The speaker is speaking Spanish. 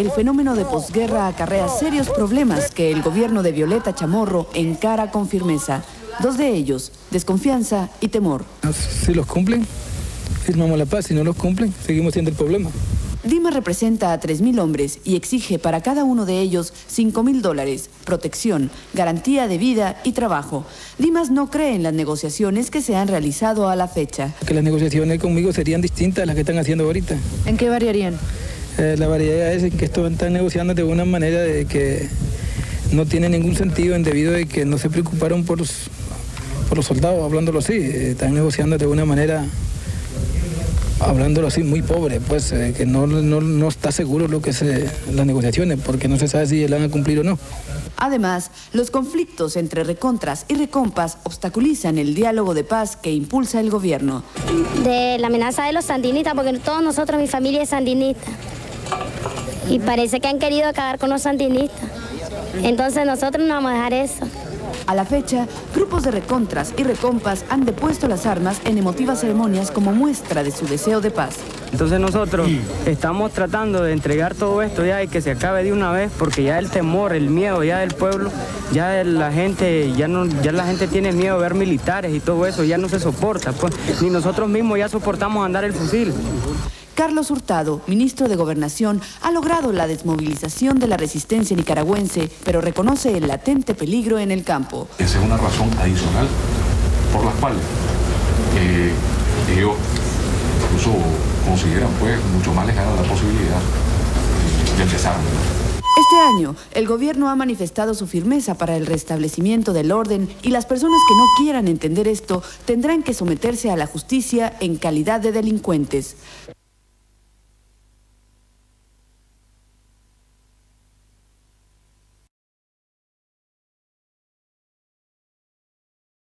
El fenómeno de posguerra acarrea serios problemas que el gobierno de Violeta Chamorro encara con firmeza. Dos de ellos, desconfianza y temor. Si los cumplen, firmamos la paz. Si no los cumplen, seguimos siendo el problema. Dimas representa a 3.000 hombres y exige para cada uno de ellos $5.000, protección, garantía de vida y trabajo. Dimas no cree en las negociaciones que se han realizado a la fecha. Que las negociaciones conmigo serían distintas a las que están haciendo ahorita. ¿En qué variarían? La variedad es en que están negociando de una manera de que no tiene ningún sentido en debido a que no se preocuparon por los soldados, hablándolo así. Están negociando de una manera, hablándolo así, muy pobre, pues que no está seguro lo que las negociaciones, porque no se sabe si las van a cumplir o no. Además, los conflictos entre recontras y recompas obstaculizan el diálogo de paz que impulsa el gobierno. De la amenaza de los sandinistas, porque todos nosotros, mi familia es sandinista. Y parece que han querido acabar con los sandinistas. Entonces nosotros no vamos a dejar eso. A la fecha, grupos de recontras y recompas han depuesto las armas en emotivas ceremonias como muestra de su deseo de paz. Entonces nosotros estamos tratando de entregar todo esto ya y que se acabe de una vez, porque ya el temor, el miedo ya del pueblo, ya la gente tiene miedo de ver militares y todo eso, ya no se soporta, pues ni nosotros mismos ya soportamos andar el fusil. Carlos Hurtado, ministro de Gobernación, ha logrado la desmovilización de la resistencia nicaragüense, pero reconoce el latente peligro en el campo. Esa es una razón adicional por las cuales ellos incluso consideran pues mucho más lejana la posibilidad de empezar. Este año, el gobierno ha manifestado su firmeza para el restablecimiento del orden y las personas que no quieran entender esto tendrán que someterse a la justicia en calidad de delincuentes.